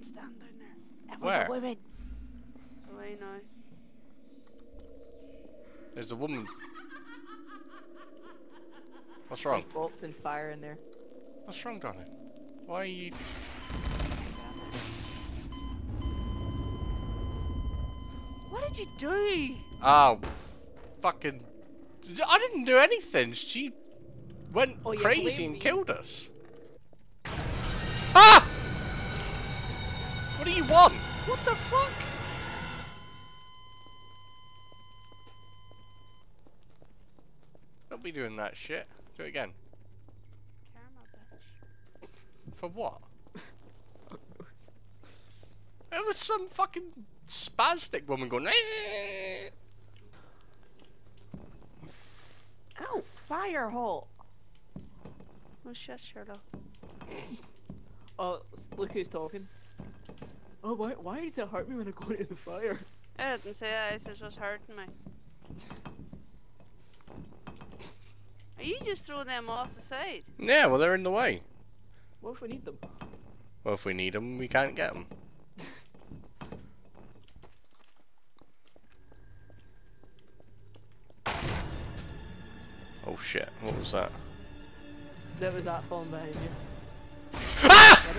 one standing there. That was a woman. Oh, I know. There's a woman. What's wrong? There's bolts and fire in there. What's wrong, darling? Why are you... What did you do? Oh, fucking... I didn't do anything. She went crazy and killed us. Ah! What do you want? What the fuck? Don't be doing that shit. Do it again. For what? It was some fucking spastic woman going. Oh, fire hole! Oh shit, Sherlock. Oh, look who's talking. Oh, why does it hurt me when I go into the fire? I didn't say that, it's just hurting me. Are you just throwing them off the side? Yeah, well they're in the way. What if we need them? Well, if we need them, we can't get them. Oh shit, what was that? That was that falling behind you. Ah!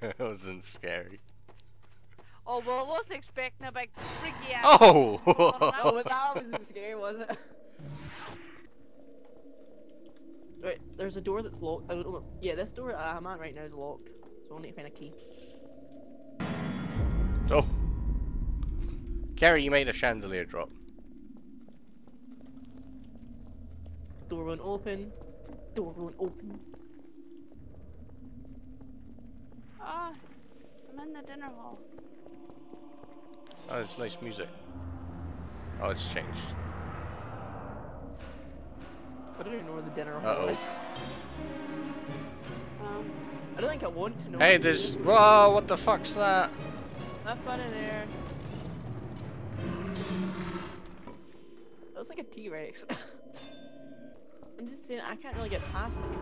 That wasn't scary. Oh, well, I wasn't expecting a big freaky ass. Oh! That wasn't scary, was it? Right, there's a door that's locked. I don't know. Yeah, this door I'm at right now is locked. So I need to find a key. Oh. Kerri, you made a chandelier drop. Door won't open. Door won't open. Ah, I'm in the dinner hall. Oh, it's nice music. Oh, it's changed. I don't even know where the dinner hall is. I don't think I want to know. Hey, there's. Whoa, what the fuck's that? Have fun in there. That looks like a T-Rex. I'm just saying, I can't really get past these.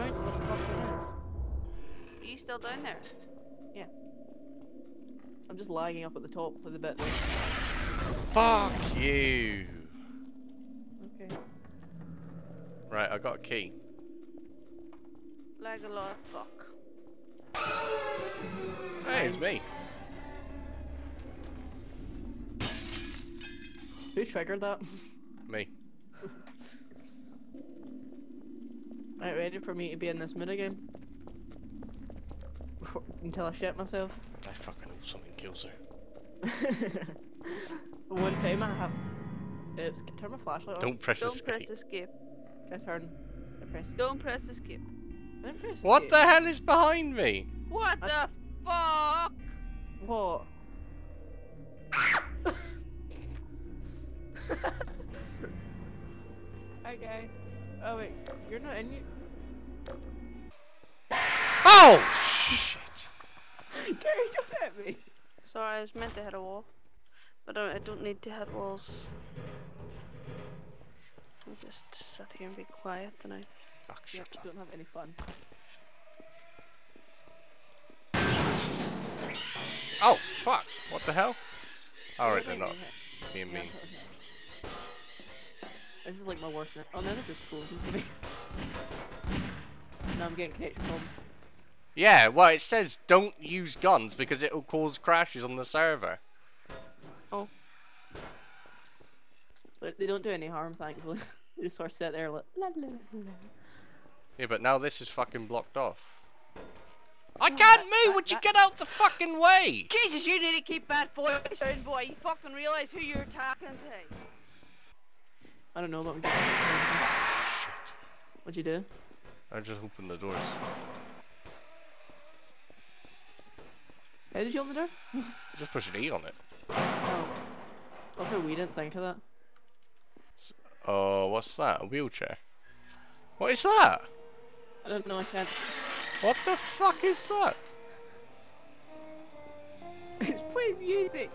I don't know what the fuck it is. Are you still down there? Yeah. I'm just lagging up at the top for the bit. Fuck you. Okay. Right, I got a key. Lag a lot, fuck. Hey, it's me. Who triggered that? Me. Right, ready for me to be in this mood again? Until I shit myself. I fucking hope something kills her. One time I have. Oops, can I turn my flashlight on? Don't press escape. Don't press escape. Can I turn? Don't press escape. Don't press escape. What the hell is behind me? What the fuck? What? Hi guys. Oh wait, you're not in you. Oh shit! Kerri, don't hit me. Sorry, I was meant to hit a wall, but I don't need to hit walls. I'll just sit here and be quiet tonight. Fuck, shut up. You don't have any fun. Oh fuck! What the hell? Alright, they're not. Me and me. This is like my worst night. Oh no, they're just frozen to me. Now I'm getting connection problems. Yeah, well it says don't use guns because it'll cause crashes on the server. Oh. But they don't do any harm, thankfully. They just sort of sit there like... Yeah, but now this is fucking blocked off. I can't move! Would you get out the fucking way? Jesus, you need to keep that boy down, boy. You fucking realise who you're talking to. I don't know what we got. Shit. What'd you do? I just opened the doors. How did you open the door? Just push an E on it. Oh. Okay, we didn't think of that. Oh, what's that? A wheelchair? What is that? I don't know, I can't. What the fuck is that? It's playing music.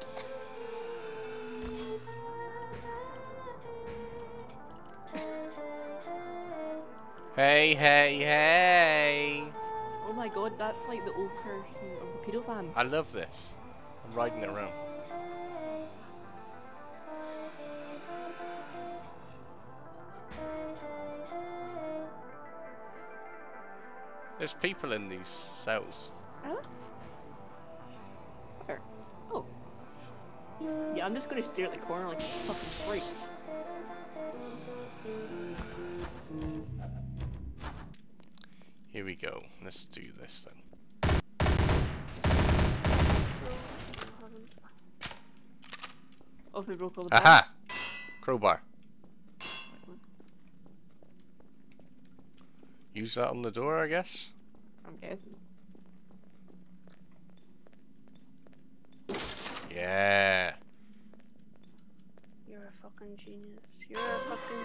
Hey, hey, hey! Oh my god, that's like the old version of the pedo van. I love this. I'm riding it around. There's people in these cells. Huh? Where? Oh. Yeah, I'm just gonna stare at the corner like a fucking freak. Here we go. Let's do this then. Oh, we broke all the bags. Aha! Crowbar. Use that on the door, I guess? I'm guessing. Yeah. You're a fucking genius. You're a fucking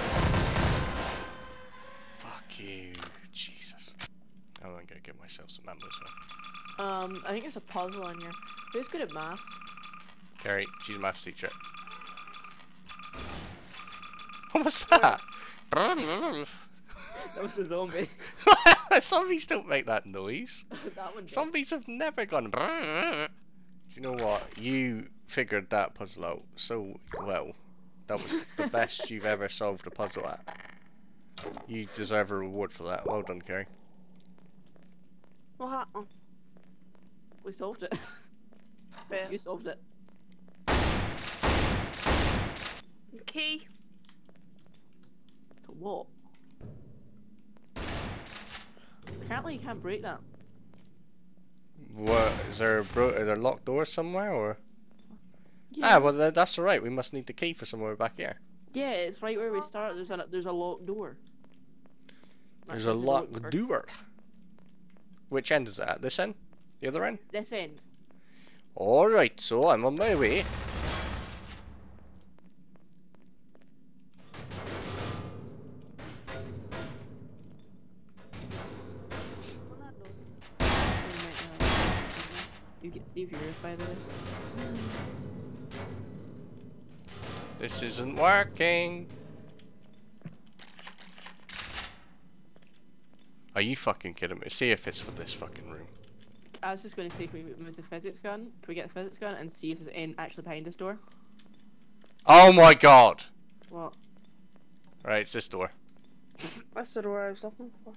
genius. Fuck you. Jesus. I'm gonna get myself some ambush now. I think there's a puzzle on here. Who's good at math? Kerri, she's a math teacher. What was that? That was a zombie. Zombies don't make that noise. That one did. Zombies have never gone. Do you know what? You figured that puzzle out so well. That was the best you've ever solved a puzzle at. You deserve a reward for that. Well done, Kerri. What happened? We solved it. You solved it. The key. To what? Apparently you can't break that. What? Is there a locked door somewhere or? Yeah. Ah, well that's alright. We must need the key for somewhere back here. Yeah, it's right where we started. There's a locked door. There's a locked door. Which end is that? This end? The other end? This end. Alright, so I'm on my way. You get Steve here, by the way. This isn't working. Are you fucking kidding me? See if it's for this fucking room. I was just going to say, can we move the physics gun? Can we get the physics gun and see if there's in actually behind this door? Oh my god! What? Right, it's this door. That's the door I was looking for.